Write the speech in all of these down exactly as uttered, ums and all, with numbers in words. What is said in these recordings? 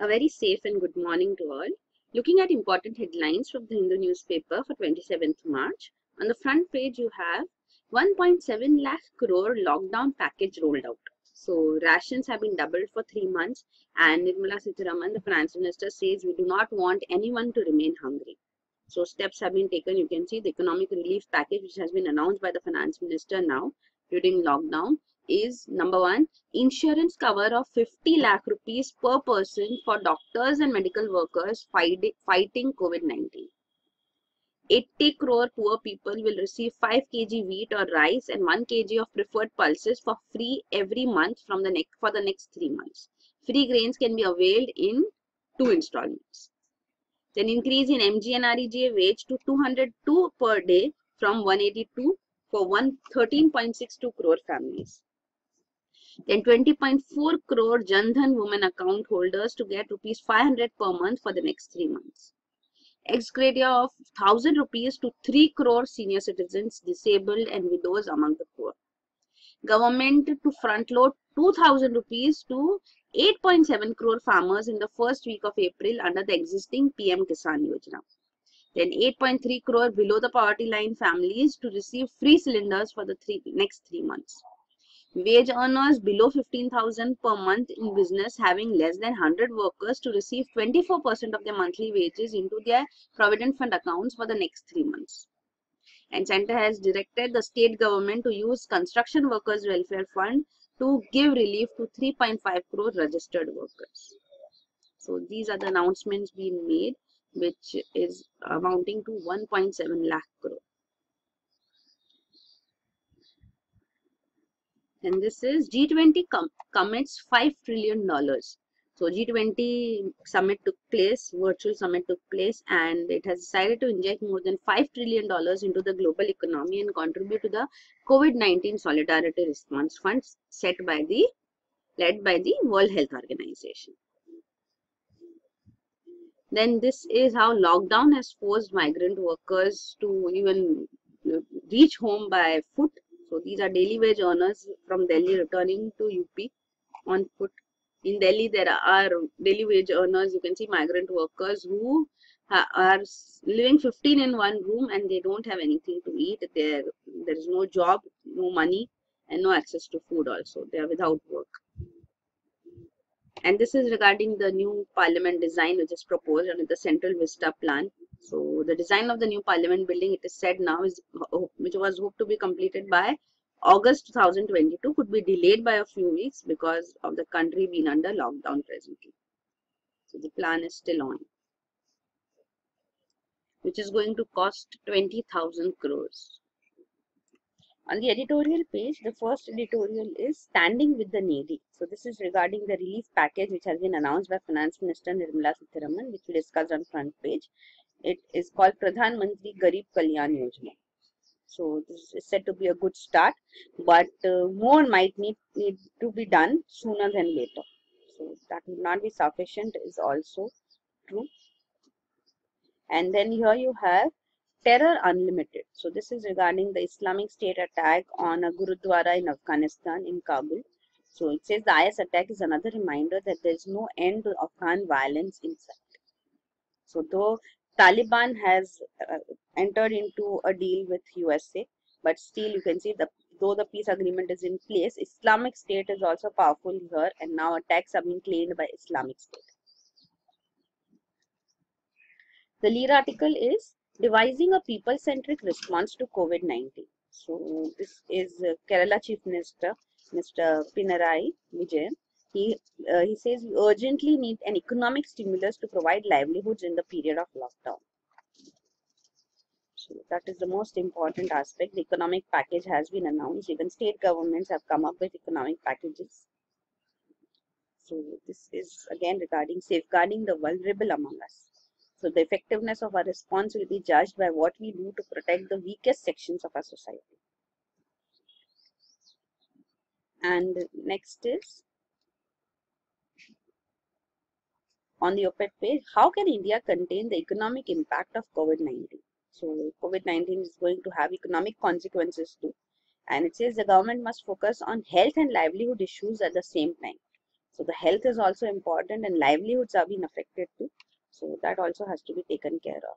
A very safe and good morning to all. Looking at important headlines from the Hindu newspaper for twenty-seventh March, on the front page you have one point seven lakh crore lockdown package rolled out. So rations have been doubled for three months and Nirmala Sitaraman, the Finance Minister, says we do not want anyone to remain hungry. So steps have been taken. You can see the economic relief package which has been announced by the Finance Minister now during lockdown is number one, insurance cover of fifty lakh rupees per person for doctors and medical workers fight, fighting COVID nineteen. eighty crore poor people will receive five kilograms wheat or rice and one kilogram of preferred pulses for free every month from the next for the next three months. Free grains can be availed in two installments. Then increase in M G N R E G A wage to two hundred two per day from one eighty-two for thirteen point six two crore families. Then twenty point four crore Jan Dhan women account holders to get rupees five hundred per month for the next three months. Ex-gratia of one thousand rupees to three crore senior citizens, disabled and widows among the poor. Government to front load two thousand rupees to eight point seven crore farmers in the first week of April under the existing P M Kisan Yojana. Then eight point three crore below the poverty line families to receive free cylinders for the three, next three months. Wage earners below fifteen thousand per month in business having less than one hundred workers to receive twenty-four percent of their monthly wages into their provident fund accounts for the next three months. And Centre has directed the state government to use construction workers welfare fund to give relief to three point five crore registered workers. So these are the announcements being made, which is amounting to one point seven lakh crore. And this is G twenty com commits five trillion dollars. So G twenty summit took place, virtual summit took place, and it has decided to inject more than five trillion dollars into the global economy and contribute to the COVID nineteen solidarity response funds set by the led by the World Health Organization. Then this is how lockdown has forced migrant workers to even reach home by foot. So these are daily wage earners from Delhi returning to U P on foot. In Delhi, there are daily wage earners. You can see migrant workers who are living fifteen in one room and they don't have anything to eat. There, there is no job, no money, and no access to food also. They are without work. And this is regarding the new parliament design which is proposed under the Central Vista plan. So the design of the new parliament building, it is said now, is which was hoped to be completed by August two thousand twenty-two, could be delayed by a few weeks because of the country being under lockdown presently. So the plan is still on, which is going to cost twenty thousand crores. On the editorial page, the first editorial is Standing with the Needy. So this is regarding the relief package which has been announced by Finance Minister Nirmala Sitaraman, which we discussed on front page. It is called Pradhan Mantri Garib Kalyan Yojana. So this is said to be a good start, but uh, more might need, need to be done sooner than later. So that will not be sufficient is also true. And then here you have Terror Unlimited. So this is regarding the Islamic State attack on a Gurudwara in Afghanistan in Kabul. So it says the I S attack is another reminder that there is no end to Afghan violence in sight. So though Taliban has uh, entered into a deal with U S A, but still you can see that though the peace agreement is in place, Islamic State is also powerful here and now attacks are being claimed by Islamic State. The lead article is Devising a People-Centric Response to COVID nineteen. So this is uh, Kerala Chief Minister, Mister Pinarayi Vijayan. He, uh, he says we urgently need an economic stimulus to provide livelihoods in the period of lockdown. So that is the most important aspect. The economic package has been announced. Even state governments have come up with economic packages. So this is again regarding safeguarding the vulnerable among us. So the effectiveness of our response will be judged by what we do to protect the weakest sections of our society. And next is on the op-ed page, how can India contain the economic impact of COVID nineteen? So COVID nineteen is going to have economic consequences too. And it says the government must focus on health and livelihood issues at the same time. So the health is also important, and livelihoods are being affected too. So that also has to be taken care of.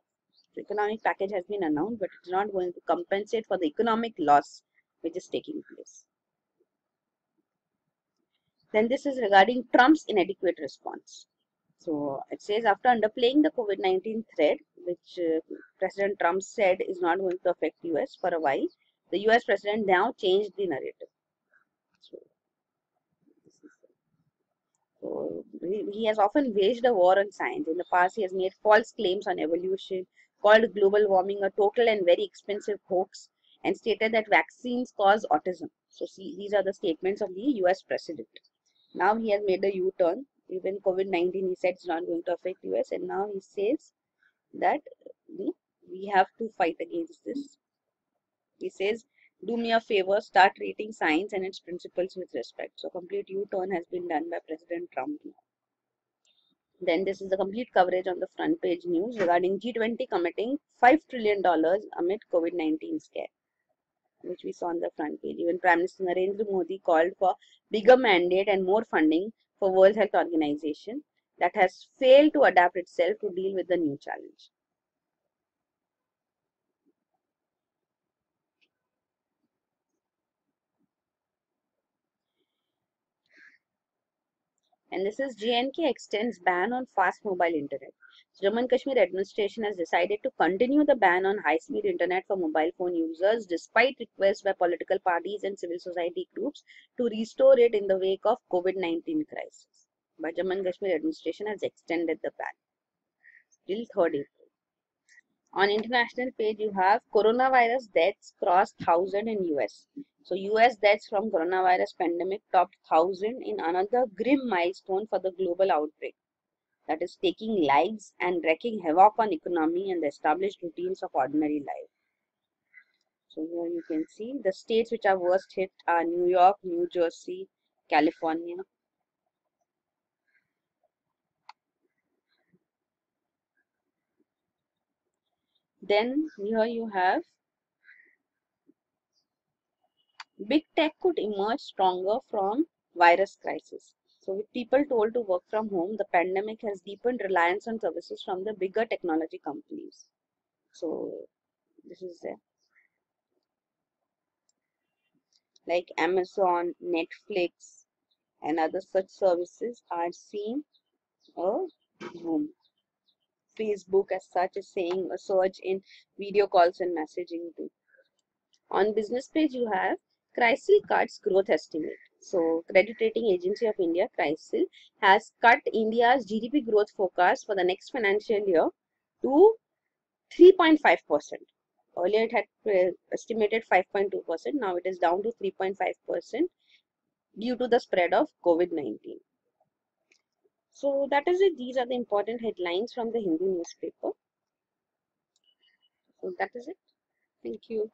The economic package has been announced, but it's not going to compensate for the economic loss which is taking place. Then this is regarding Trump's inadequate response. So it says, after underplaying the COVID nineteen threat, which uh, President Trump said is not going to affect U S for a while, the U S president now changed the narrative. So, this is, so he, he has often waged a war on science. In the past, he has made false claims on evolution, called global warming a total and very expensive hoax, and stated that vaccines cause autism. So see, these are the statements of the U S president. Now he has made a U-turn. Even COVID nineteen, he said, is not going to affect U S, and now he says that we, we have to fight against this. He says, do me a favor, start treating science and its principles with respect. So complete U-turn has been done by President Trump now. Then this is the complete coverage on the front page news regarding G twenty committing five trillion dollars amid COVID nineteen scare, which we saw on the front page. Even Prime Minister Narendra Modi called for bigger mandate and more funding for World Health Organization that has failed to adapt itself to deal with the new challenge. And this is J and K extends ban on fast mobile internet. So Jammu and Kashmir administration has decided to continue the ban on high-speed internet for mobile phone users despite requests by political parties and civil society groups to restore it in the wake of COVID nineteen crisis. But Jammu and Kashmir administration has extended the ban till third April. On international page, you have coronavirus deaths crossed one thousand in U S. So U S deaths from coronavirus pandemic topped one thousand in another grim milestone for the global outbreak that is taking lives and wreaking havoc on economy and the established routines of ordinary life. So here you can see the states which are worst hit are New York, New Jersey, California. Then here you have big tech could emerge stronger from virus crisis. So with people told to work from home, the pandemic has deepened reliance on services from the bigger technology companies. So this is there. Like Amazon, Netflix and other such services are seeing a boom. Facebook as such is saying a surge in video calls and messaging too. On business page you have CRISIL cuts growth estimate. So Credit Rating Agency of India, CRISIL, has cut India's G D P growth forecast for the next financial year to three point five percent. Earlier it had estimated five point two percent. Now it is down to three point five percent due to the spread of COVID nineteen. So that is it. These are the important headlines from the Hindu newspaper. So that is it. Thank you.